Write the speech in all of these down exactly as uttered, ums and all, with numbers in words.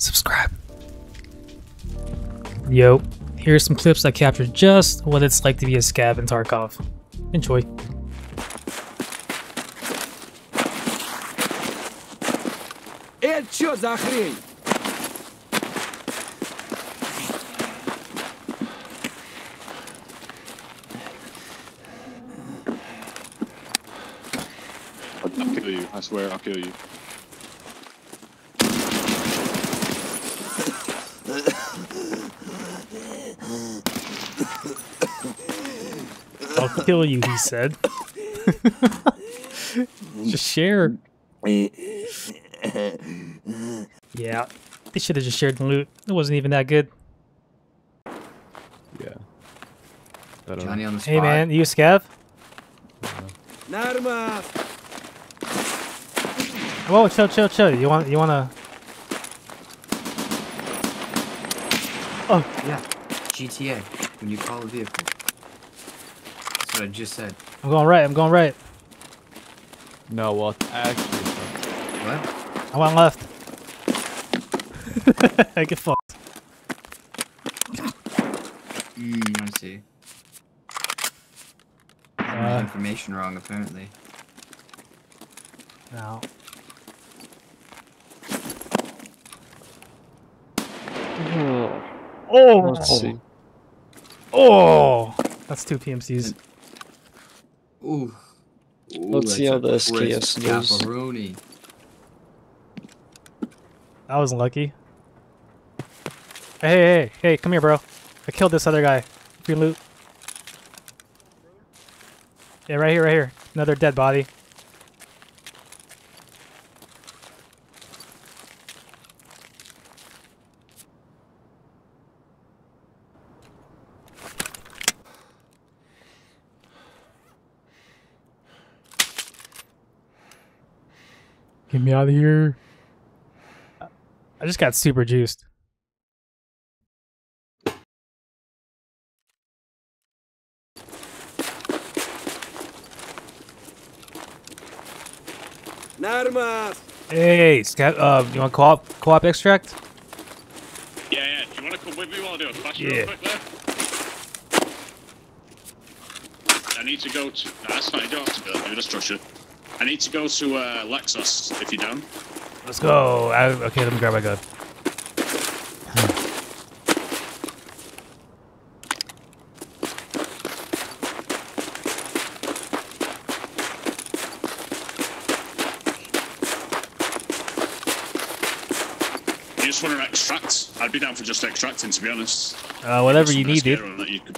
subscribe. Yo, here's some clips I captured just what it's like to be a scav in Tarkov. Enjoy. Это чё за хрень? I'll kill you, I swear I'll kill you. I'll kill you, he said. Just share. Yeah, they should have just shared the loot. It wasn't even that good. Yeah. Johnny on the spot. Hey man, you scav? Narma. Whoa, chill, chill, chill. You want, you wanna? Oh yeah, G T A. When you call a vehicle. That's what I just said. I'm going right. I'm going right. No, well, actually. What? I went left. I get fucked. Mm, I see. I got my information wrong, apparently. No. Oh. Oh. Let's see. Oh. That's two P M Cs. Ooh. Ooh Let's see how the S K S does. That was lucky. Hey, hey, hey, come here, bro. I killed this other guy. Free loot. Yeah, right here, right here. Another dead body. Get me out of here. I just got super juiced. Hey, Scav, uh, you want co-op co-op extract? Yeah, yeah. Do you want to come with me while I do a flash real quick there? I need to go to. No, that's not. You don't have to build. Do the structure. I need to go to uh, Lexos if you don't. Let's go. I, okay, let me grab my gun. Just want to extract. I'd be down for just extracting, to be honest. Uh, whatever you need, dude. You could...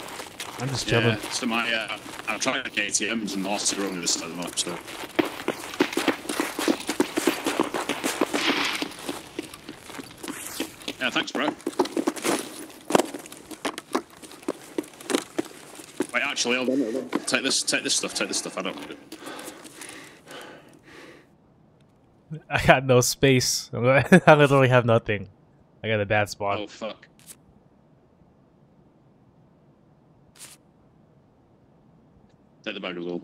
I'm just yeah, jumping. So my, uh, I'm trying to get A T Ms and lost to run this time up. So. Yeah, thanks, bro. Wait, actually, I'll take this. Take this stuff. Take this stuff. I don't want it. I got no space. I literally have nothing. I got a bad spot. Oh fuck! Take the bag as well.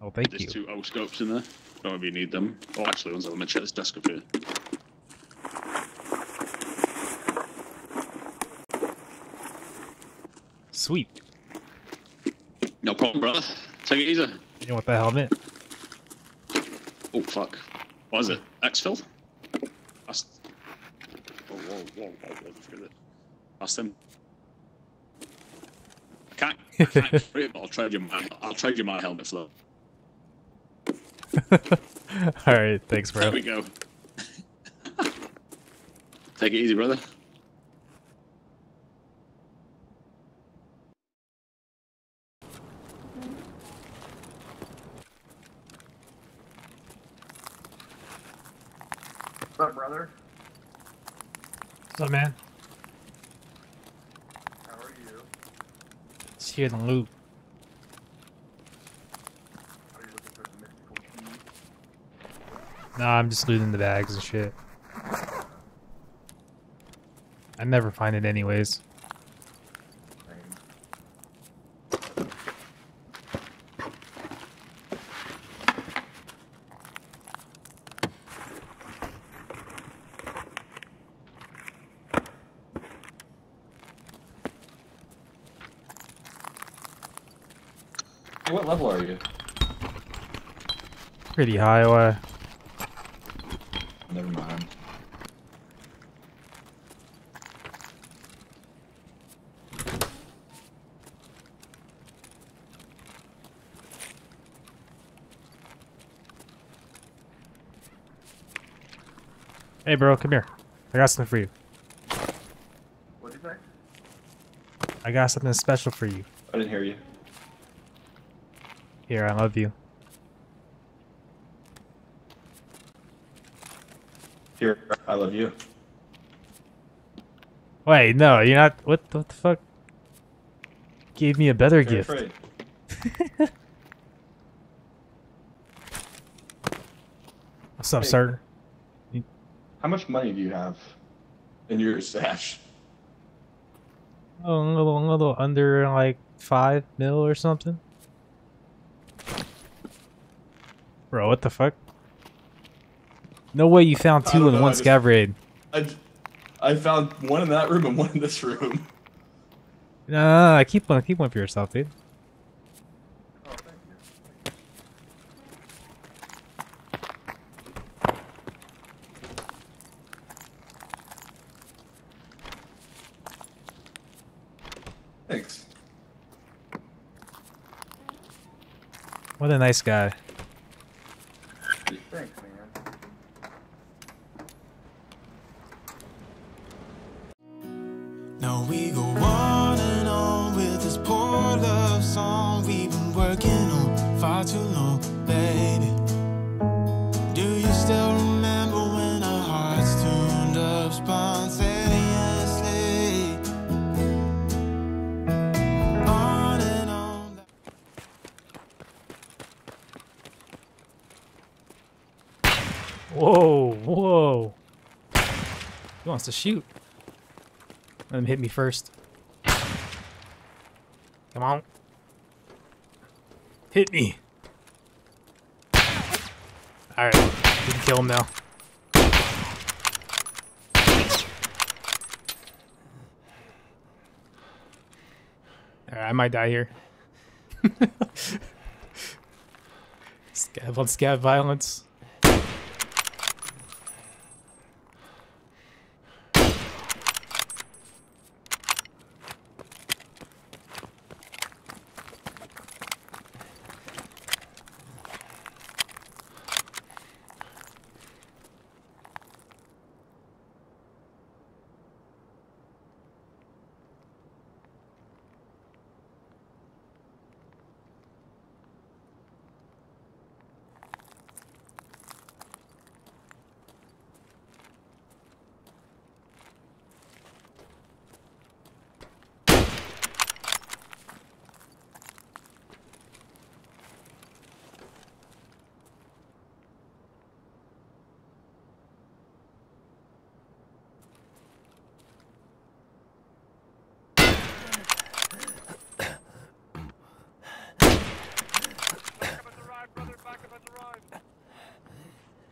Oh, thank There's you. There's two O-scopes in there. Don't know if you need them. Oh, actually, one's. Let me check this desk up here. Sweet. No problem, brother. Take it easy. You want that helmet? Oh fuck! What is it? X-filled? That's... Oh whoa, whoa, whoa, whoa! Forget it. That's them. I can't. I can't free it, but I'll trade you my. I'll trade you my helmet for that. All right, thanks, bro. There we go. Take it easy, brother. What's up, brother? What's up, man? How are you? Let's hear the loop. Are you looking for some mystical keys? Nah, I'm just looting the bags and shit. I never find it anyways. what level are you? Pretty high away. Never mind. Hey bro, come here. I got something for you. What'd you say? I got something special for you. I didn't hear you. Here, I love you. Here, I love you. Wait, no, you're not. What, what the fuck? Gave me a better you're gift. What's up, hey, sir? How much money do you have in your stash? Oh, a little, a little under like five mil or something. Bro, what the fuck? No way you found two in know, one I just, scav raid. I, I found one in that room and one in this room. Nah, I keep one, keep one for yourself, dude. Oh, thank you. Thanks. What a nice guy. Thanks, man. Now we go on and on with this poor love song we've been working on far too long, baby. Do you still remember when our hearts tuned up spontaneously? On and on. Whoa, whoa. He wants to shoot. Let him hit me first. Come on. Hit me. Alright, we can kill him now. Alright, I might die here. Scav on scav violence.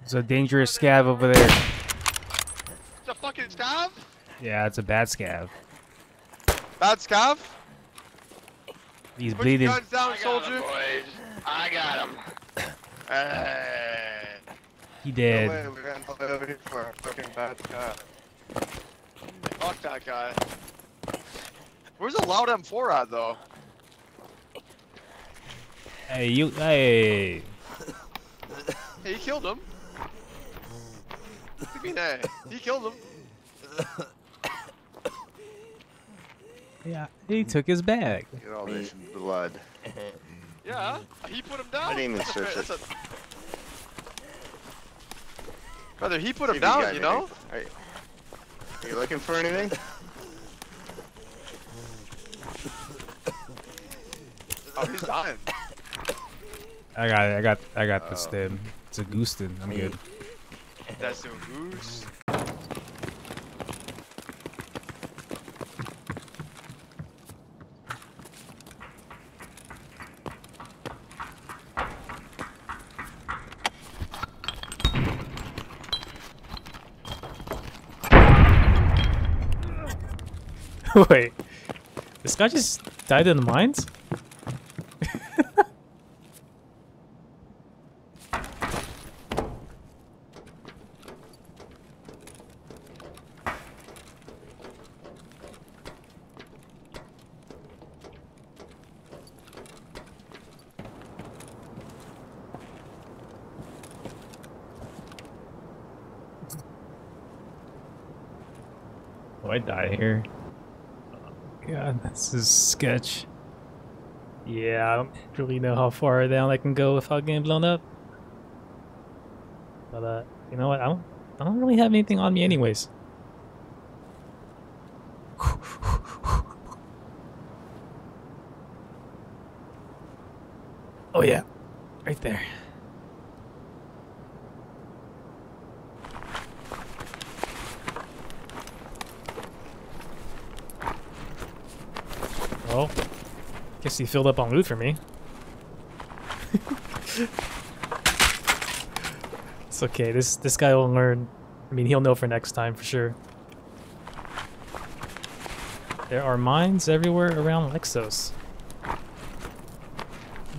There's a dangerous scav over there. It's a fucking scav? Yeah, it's a bad scav. Bad scav? He's Put bleeding. Your guns down, soldier. I got him. Hey. He dead. No way we're gonna play over here for a fucking bad scav. Fuck that guy. Where's the loud M four at though? Hey, you. Hey. Hey, you killed him. He killed him. Yeah, he took his bag. Look at all this blood. Yeah, he put him down. I didn't even search it. A... Brother, he put him Maybe down, you, you know? Are you... Are you looking for anything? Oh, he's dying. I got it. I got, I got oh. the stem. It's a goostin. I'm Me. good. That's the goose. Wait, this guy just died in the mines? I die here? Oh, God, this is sketch. Yeah, I don't really know how far down I can go without getting blown up. But uh, you know what? I don't, I don't really have anything on me, anyways. Oh yeah, right there. Well, guess he filled up on loot for me. It's okay. This this guy will learn. I mean, he'll know for next time for sure. There are mines everywhere around Lexos.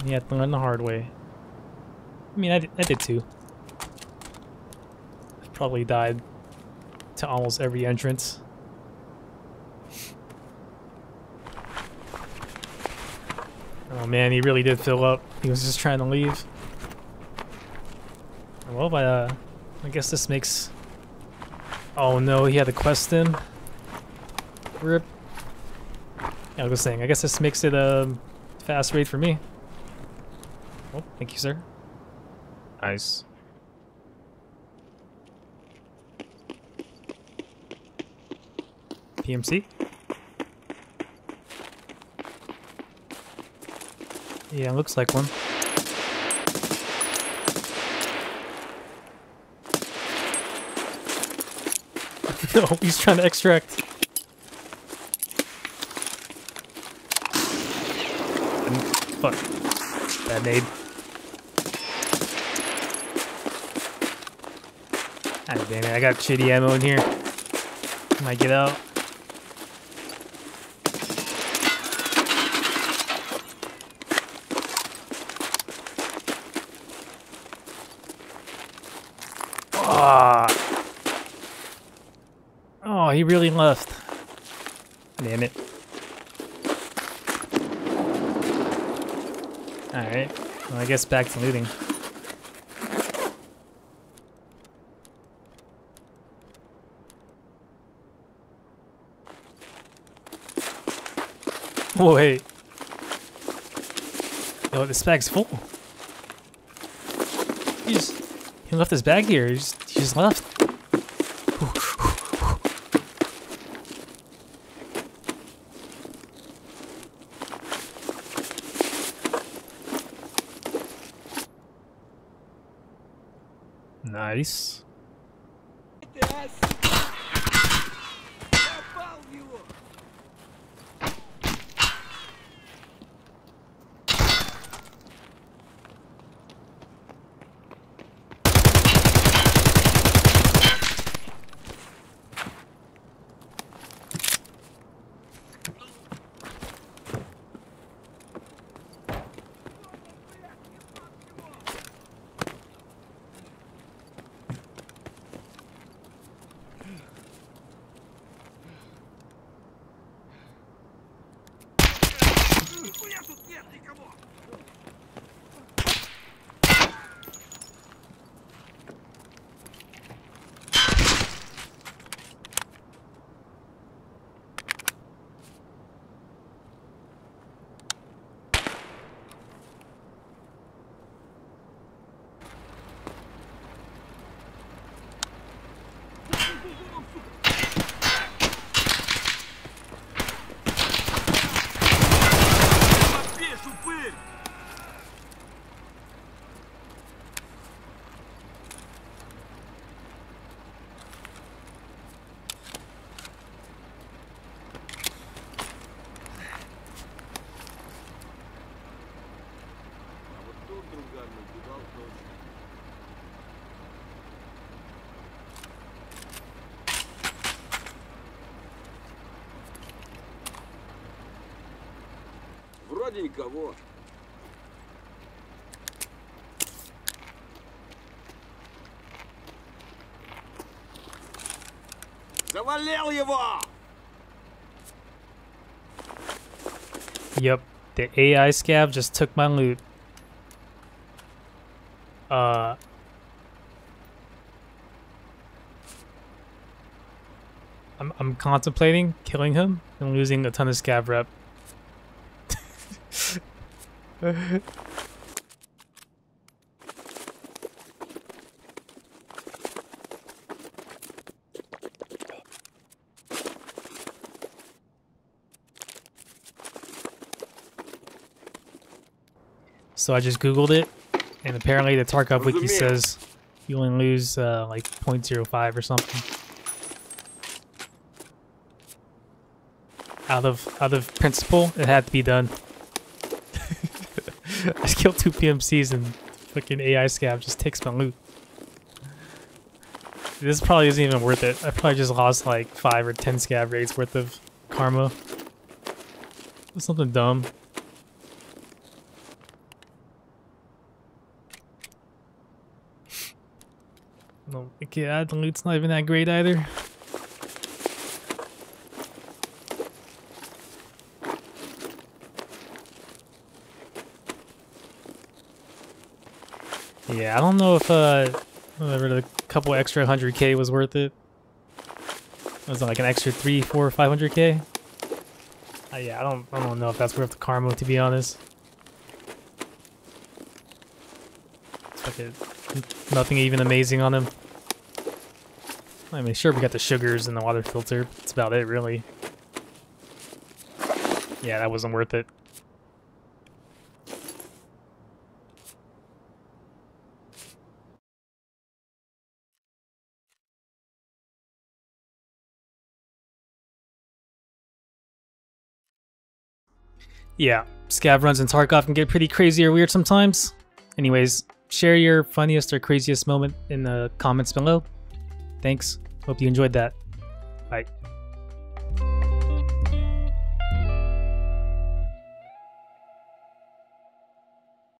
He had to learn the hard way. I mean, I did, I did too. I probably died to almost every entrance. Oh man, he really did fill up. He was just trying to leave. Well, but, uh, I guess this makes... Oh no, he had a quest in. Rip. Yeah, I was saying, I guess this makes it a fast raid for me. Oh, thank you, sir. Nice. P M C? Yeah, looks like one. No, he's trying to extract. Fuck. Bad nade. God damn it, I got shitty ammo in here. Can I get out? Oh. Oh, he really left. Damn it. Alright, well, I guess back to looting. Oh, wait. Yo, this bag's full. He just he left his bag here. He just, he just left. Ooh, ooh, ooh. Nice. Никого. Завалил его! Yep, the A I scav just took my loot. Uh I'm, I'm contemplating killing him and losing a ton of scav rep. So I just Googled it, and apparently the Tarkov wiki says you only lose uh, like zero point zero five or something out of out of principle. It had to be done. I just killed two P M Cs and fucking A I scab just takes my loot. This probably isn't even worth it. I probably just lost like five or ten scab raids worth of karma. That's something dumb. No, yeah, the loot's not even that great either. Yeah, I don't know if uh, whatever the couple extra one hundred K was worth it. Was it like an extra three, four, five hundred K? Uh, yeah, I don't, I don't know if that's worth the karma, to be honest. It's like a, nothing even amazing on him. I mean, sure, we got the sugars and the water filter. That's about it, really. Yeah, that wasn't worth it. Yeah, scav runs in Tarkov can get pretty crazy or weird sometimes. Anyways, share your funniest or craziest moment in the comments below. Thanks. Hope you enjoyed that. Bye.